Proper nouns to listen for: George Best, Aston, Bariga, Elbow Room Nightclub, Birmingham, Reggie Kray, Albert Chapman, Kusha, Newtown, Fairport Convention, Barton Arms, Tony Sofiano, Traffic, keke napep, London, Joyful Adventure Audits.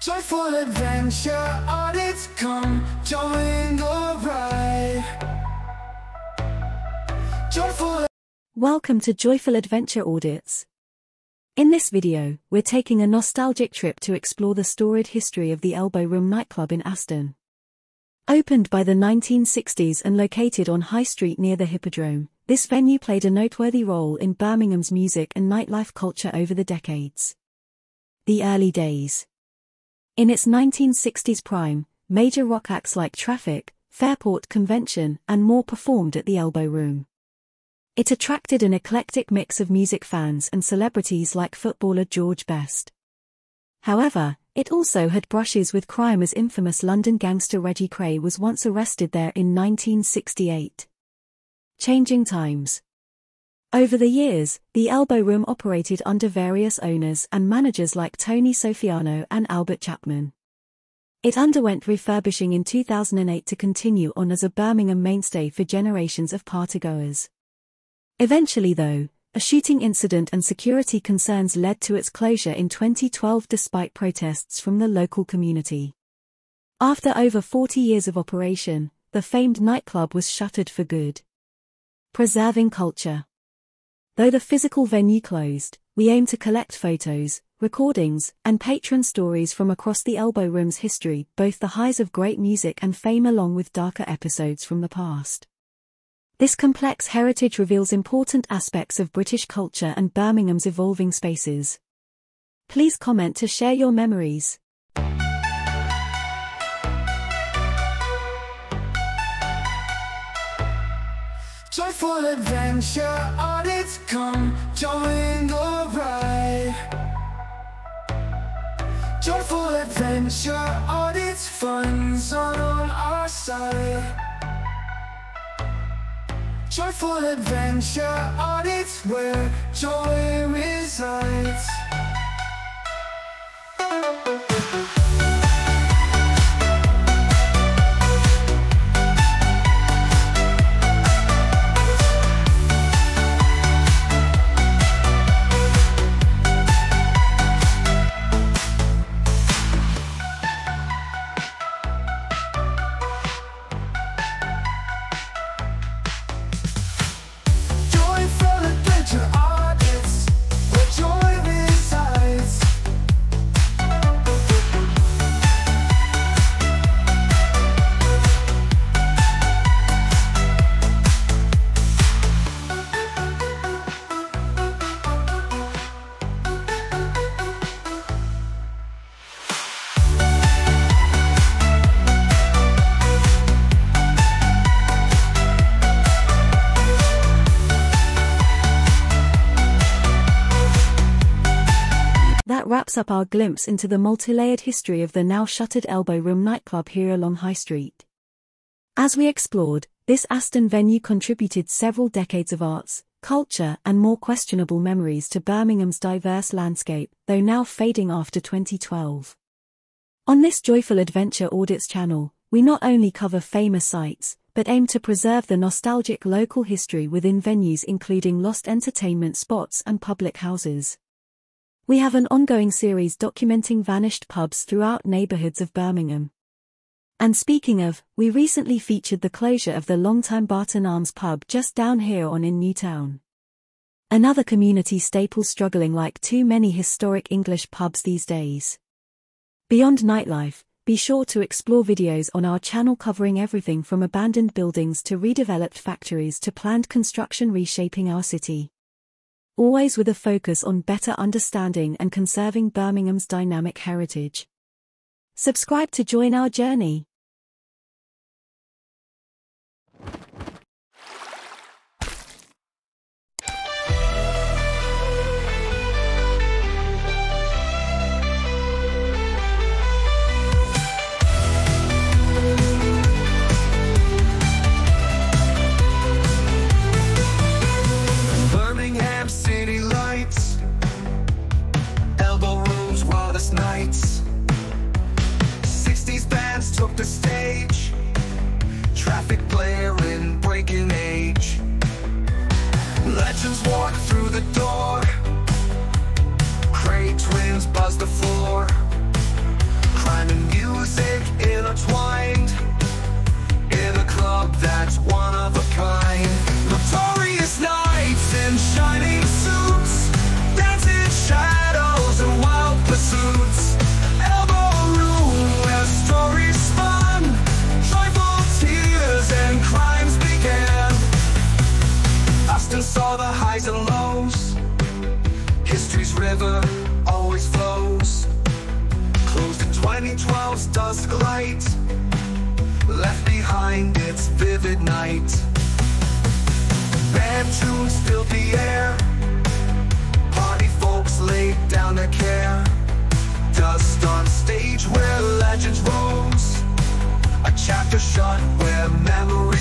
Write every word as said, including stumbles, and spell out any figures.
Joyful Adventure Audits, come join the ride. Joyful. Welcome to Joyful Adventure Audits. In this video, we're taking a nostalgic trip to explore the storied history of the Elbow Room Nightclub in Aston. Opened by the nineteen sixties and located on High Street near the Hippodrome, this venue played a noteworthy role in Birmingham's music and nightlife culture over the decades. The early days. In its nineteen sixties prime, major rock acts like Traffic, Fairport Convention, and more performed at the Elbow Room. It attracted an eclectic mix of music fans and celebrities like footballer George Best. However, it also had brushes with crime, as infamous London gangster Reggie Kray was once arrested there in nineteen sixty-eight. Changing times. Over the years, the Elbow Room operated under various owners and managers like Tony Sofiano and Albert Chapman. It underwent refurbishing in two thousand eight to continue on as a Birmingham mainstay for generations of partygoers. Eventually though, a shooting incident and security concerns led to its closure in twenty twelve despite protests from the local community. After over forty years of operation, the famed nightclub was shuttered for good. Preserving culture. Though the physical venue closed, we aim to collect photos, recordings, and patron stories from across the Elbow Room's history, both the highs of great music and fame along with darker episodes from the past. This complex heritage reveals important aspects of British culture and Birmingham's evolving spaces. Please comment to share your memories. Joyful Adventure Audits, come join the ride. Joyful Adventure Audits, fun's on our side. Joyful Adventure Audits, where joy resides. Wraps up our glimpse into the multi-layered history of the now-shuttered Elbow Room nightclub here along High Street. As we explored, this Aston venue contributed several decades of arts, culture, and more questionable memories to Birmingham's diverse landscape, though now fading after twenty twelve. On this Joyful Adventure Audits channel, we not only cover famous sites, but aim to preserve the nostalgic local history within venues including lost entertainment spots and public houses. We have an ongoing series documenting vanished pubs throughout neighbourhoods of Birmingham. And speaking of, we recently featured the closure of the longtime Barton Arms pub just down here on in Newtown. Another community staple struggling like too many historic English pubs these days. Beyond nightlife, be sure to explore videos on our channel covering everything from abandoned buildings to redeveloped factories to planned construction reshaping our city. Always with a focus on better understanding and conserving Birmingham's dynamic heritage. Subscribe to join our journey. This age whilst dusk light left behind its vivid night. Band tunes filled the air, party folks laid down their care. Dust on stage where legends rose, a chapter shut where memory